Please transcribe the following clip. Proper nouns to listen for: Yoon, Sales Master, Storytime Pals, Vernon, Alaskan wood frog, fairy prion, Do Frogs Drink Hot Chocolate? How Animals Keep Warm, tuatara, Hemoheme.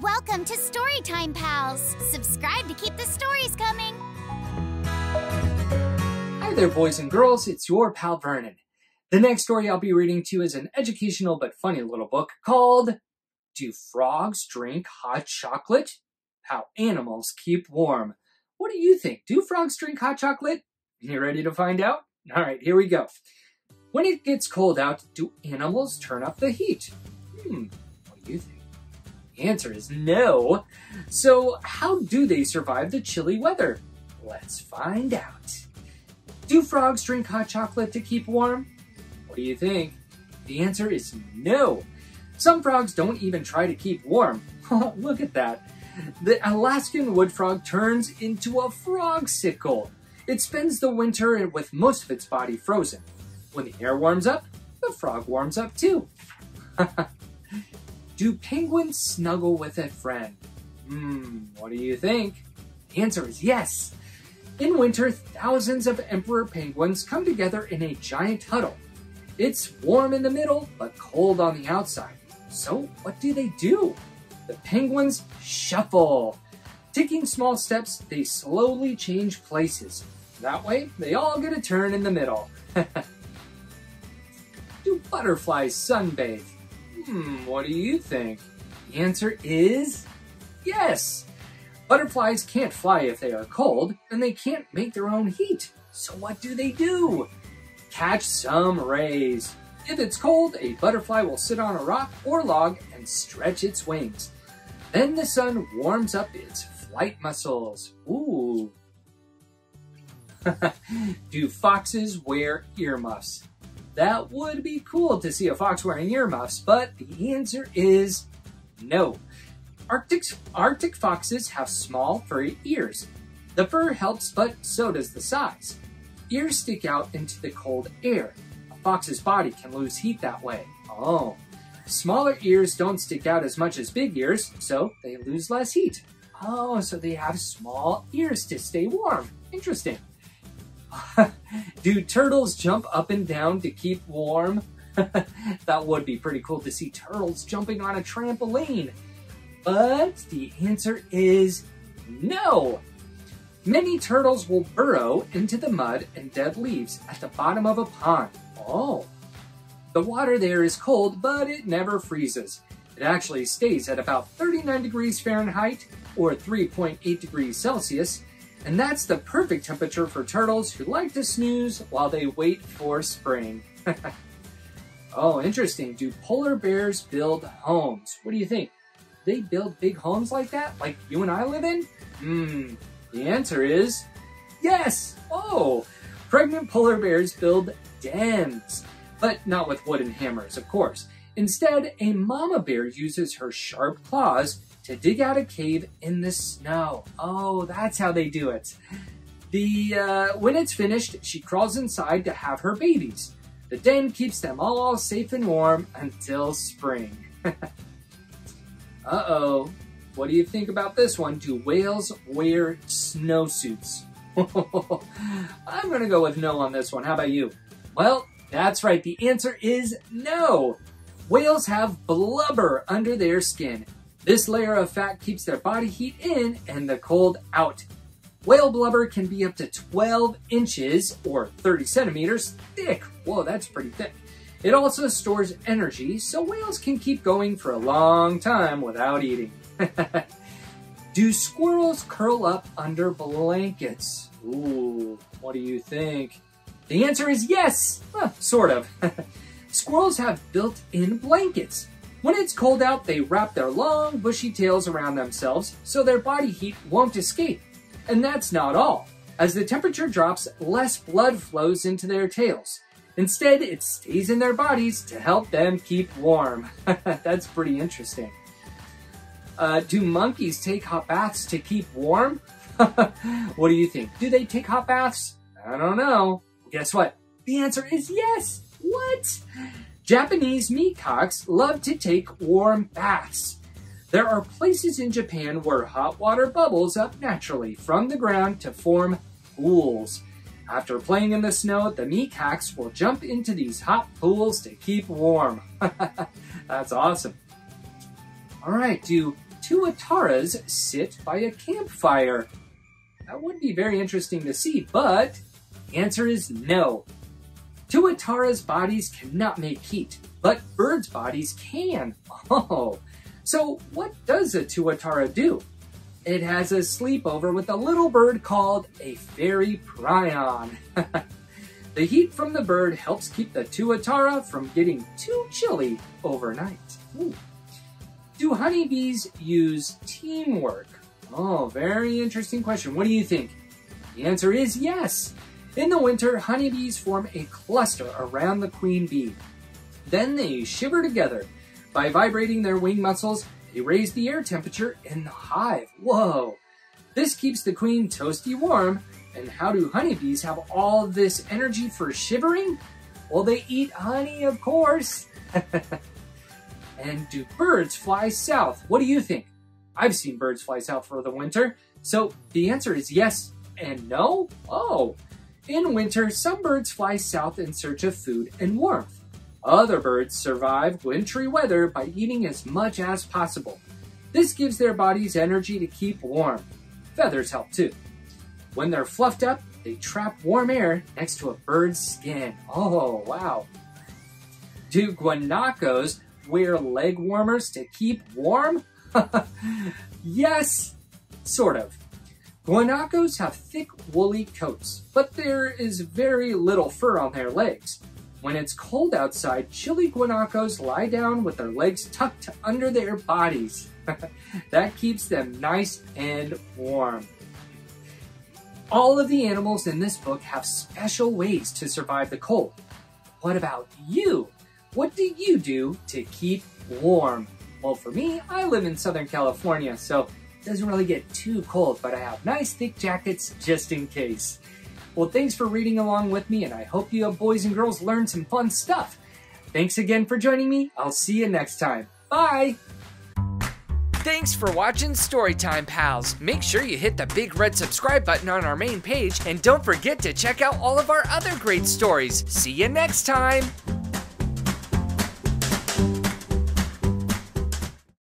Welcome to Storytime Pals. Subscribe to keep the stories coming. Hi there, boys and girls. It's your pal, Vernon. The next story I'll be reading to you is an educational but funny little book called Do Frogs Drink Hot Chocolate? How Animals Keep Warm. What do you think? Do frogs drink hot chocolate? You ready to find out? All right, here we go. When it gets cold out, do animals turn up the heat? What do you think? The answer is no. So how do they survive the chilly weather? Let's find out. Do frogs drink hot chocolate to keep warm? What do you think? The answer is no. Some frogs don't even try to keep warm. Look at that. The Alaskan wood frog turns into a frogsicle. It spends the winter with most of its body frozen. When the air warms up, the frog warms up too. Do penguins snuggle with a friend? What do you think? The answer is yes. In winter, thousands of emperor penguins come together in a giant huddle. It's warm in the middle, but cold on the outside. So what do? The penguins shuffle. Taking small steps, they slowly change places. That way, they all get a turn in the middle. Do butterflies sunbathe? What do you think? The answer is yes. Butterflies can't fly if they are cold, and they can't make their own heat. So what do? Catch some rays. If it's cold, a butterfly will sit on a rock or log and stretch its wings. Then the sun warms up its flight muscles. Ooh. Do foxes wear earmuffs? That would be cool to see a fox wearing earmuffs, but the answer is no. Arctic foxes have small, furry ears. The fur helps, but so does the size. Ears stick out into the cold air. A fox's body can lose heat that way. Oh. Smaller ears don't stick out as much as big ears, so they lose less heat. Oh, so they have small ears to stay warm. Interesting. Do turtles jump up and down to keep warm? That would be pretty cool to see turtles jumping on a trampoline. But the answer is no. Many turtles will burrow into the mud and dead leaves at the bottom of a pond. Oh. The water there is cold, but it never freezes. It actually stays at about 39 degrees Fahrenheit or 3.8 degrees Celsius. And that's the perfect temperature for turtles who like to snooze while they wait for spring. Oh, interesting. Do polar bears build homes? What do you think? They build big homes like that? Like you and I live in? The answer is yes. Oh, pregnant polar bears build dens, but not with wooden hammers, of course. Instead, a mama bear uses her sharp claws to dig out a cave in the snow. Oh, that's how they do it. When it's finished, she crawls inside to have her babies. The den keeps them all safe and warm until spring. Uh-oh, what do you think about this one? Do whales wear snowsuits? I'm gonna go with no on this one, how about you? Well, that's right, the answer is no. Whales have blubber under their skin. This layer of fat keeps their body heat in and the cold out. Whale blubber can be up to 12 inches or 30 centimeters thick. Whoa, that's pretty thick. It also stores energy, so whales can keep going for a long time without eating. Do squirrels curl up under blankets? Ooh, what do you think? The answer is yes, sort of. Squirrels have built-in blankets. When it's cold out, they wrap their long, bushy tails around themselves so their body heat won't escape. And that's not all. As the temperature drops, less blood flows into their tails. Instead, it stays in their bodies to help them keep warm. That's pretty interesting. Do monkeys take hot baths to keep warm? What do you think? Do they take hot baths? I don't know. Guess what? The answer is yes. What? Japanese meatcocks love to take warm baths. There are places in Japan where hot water bubbles up naturally from the ground to form pools. After playing in the snow, the meatcocks will jump into these hot pools to keep warm. That's awesome. All right, do two Ataras sit by a campfire? That would be very interesting to see, but the answer is no. Two Ataras' bodies cannot make heat, but birds' bodies can. Oh, so what does a tuatara do? It has a sleepover with a little bird called a fairy prion. The heat from the bird helps keep the tuatara from getting too chilly overnight. Ooh. Do honeybees use teamwork? Oh, very interesting question. What do you think? The answer is yes. In the winter, honeybees form a cluster around the queen bee. Then they shiver together. By vibrating their wing muscles, they raise the air temperature in the hive. Whoa! This keeps the queen toasty warm. And how do honeybees have all this energy for shivering? Well, they eat honey, of course. And do birds fly south? What do you think? I've seen birds fly south for the winter. So the answer is yes and no. Oh! In winter, some birds fly south in search of food and warmth. Other birds survive wintry weather by eating as much as possible. This gives their bodies energy to keep warm. Feathers help too. When they're fluffed up, they trap warm air next to a bird's skin. Oh, wow. Do guanacos wear leg warmers to keep warm? Yes, sort of. Guanacos have thick, woolly coats, but there is very little fur on their legs. When it's cold outside, chilly guanacos lie down with their legs tucked under their bodies. That keeps them nice and warm. All of the animals in this book have special ways to survive the cold. What about you? What do you do to keep warm? Well, for me, I live in Southern California, so it doesn't really get too cold, but I have nice thick jackets just in case. Well, thanks for reading along with me, and I hope you boys and girls learned some fun stuff. Thanks again for joining me. I'll see you next time. Bye! Thanks for watching Storytime Pals. Make sure you hit the big red subscribe button on our main page, and don't forget to check out all of our other great stories. See you next time!